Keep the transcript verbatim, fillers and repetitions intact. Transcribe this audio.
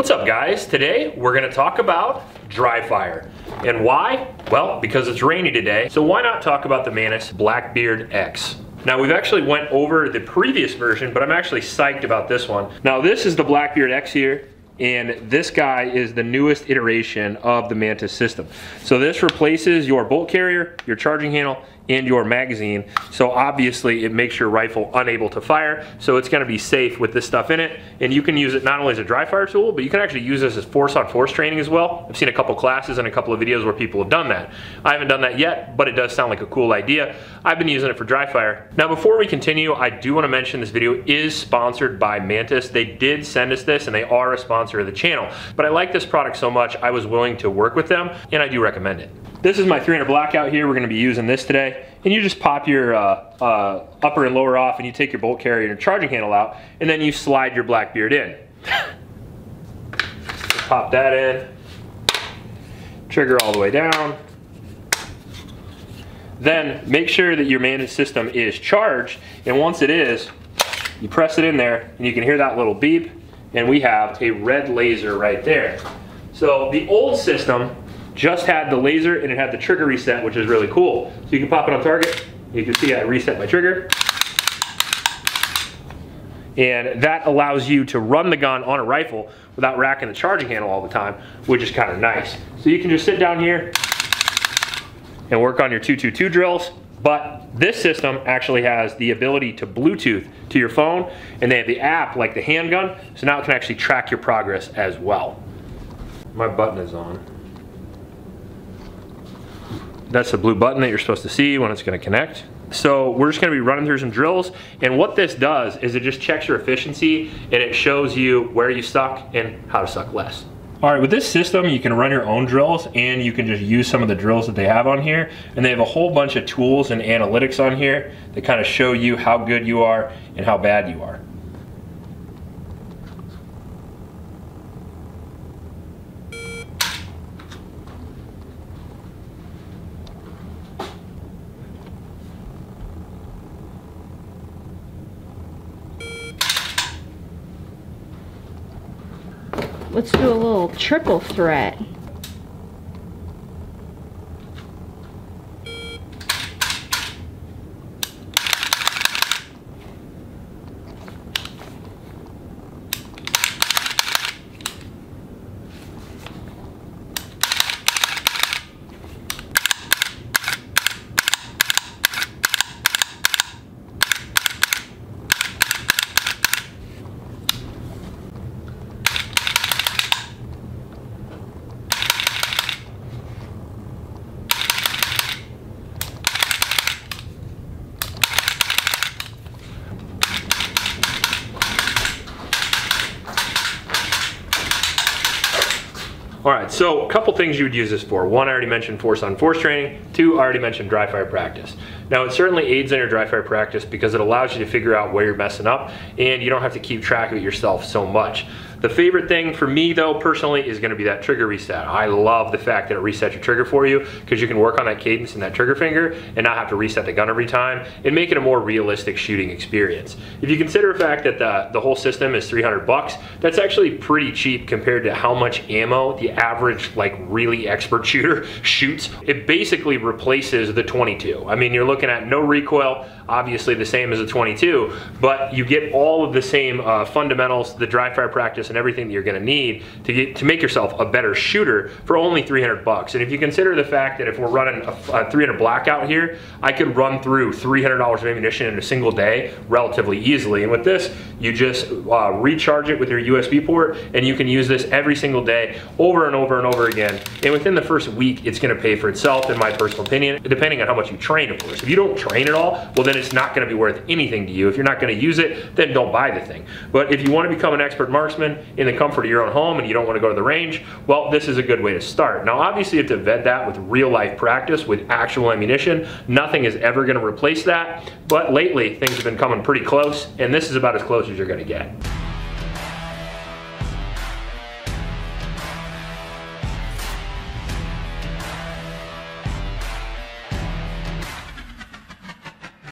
What's up, guys? Today we're going to talk about dry fire. And why? Well, because it's rainy today, so why not talk about the Mantis Blackbeard X? Now, we've actually went over the previous version, but I'm actually psyched about this one. Now, this is the Blackbeard X here, and this guy is the newest iteration of the Mantis system. So this replaces your bolt carrier, your charging handle, and your magazine. So obviously it makes your rifle unable to fire, so it's gonna be safe with this stuff in it. And you can use it not only as a dry fire tool, but you can actually use this as force on force training as well. I've seen a couple classes and a couple of videos where people have done that. I haven't done that yet, but it does sound like a cool idea. I've been using it for dry fire. Now, before we continue, I do wanna mention this video is sponsored by Mantis. They did send us this and they are a sponsor of the channel, but I like this product so much I was willing to work with them, and I do recommend it. This is my three hundred blackout here. We're gonna be using this today. And you just pop your uh, uh, upper and lower off, and you take your bolt carrier and your charging handle out, and then you slide your Blackbeard in. Just pop that in, trigger all the way down. Then make sure that your Mantis system is charged, and once it is, you press it in there, and you can hear that little beep, and we have a red laser right there. So the old system just had the laser and it had the trigger reset, which is really cool. So you can pop it on target. You can see I reset my trigger. And that allows you to run the gun on a rifle without racking the charging handle all the time, which is kind of nice. So you can just sit down here and work on your two two two drills. But this system actually has the ability to Bluetooth to your phone, and they have the app like the handgun. So now it can actually track your progress as well. My button is on. That's the blue button that you're supposed to see when it's gonna connect. So we're just gonna be running through some drills, and what this does is it just checks your efficiency and it shows you where you suck and how to suck less. All right, with this system, you can run your own drills, and you can just use some of the drills that they have on here. And they have a whole bunch of tools and analytics on here that kind of show you how good you are and how bad you are. Let's do a little triple threat. All right, so a couple things you would use this for. One, I already mentioned force on force training. Two, I already mentioned dry fire practice. Now, it certainly aids in your dry fire practice because it allows you to figure out where you're messing up, and you don't have to keep track of it yourself so much. The favorite thing for me, though, personally, is gonna be that trigger reset. I love the fact that it resets your trigger for you, because you can work on that cadence and that trigger finger and not have to reset the gun every time and make it a more realistic shooting experience. If you consider the fact that the, the whole system is three hundred bucks, that's actually pretty cheap compared to how much ammo the average, like, really expert shooter shoots. It basically replaces the twenty-two. I mean, you're looking at no recoil, obviously the same as a twenty-two, but you get all of the same uh, fundamentals, the dry fire practice, and everything that you're gonna need to get to make yourself a better shooter for only three hundred bucks. And if you consider the fact that if we're running a, a three hundred blackout here, I could run through three hundred dollars of ammunition in a single day relatively easily. And with this, you just uh, recharge it with your U S B port, and you can use this every single day over and over and over again. And within the first week, it's gonna pay for itself, in my personal opinion, depending on how much you train, of course. If you don't train at all, well, then it's not gonna be worth anything to you. If you're not gonna use it, then don't buy the thing. But if you wanna become an expert marksman in the comfort of your own home and you don't want to go to the range, well, this is a good way to start. Now, obviously you have to vet that with real life practice, with actual ammunition. Nothing is ever going to replace that, but lately things have been coming pretty close, and this is about as close as you're going to get.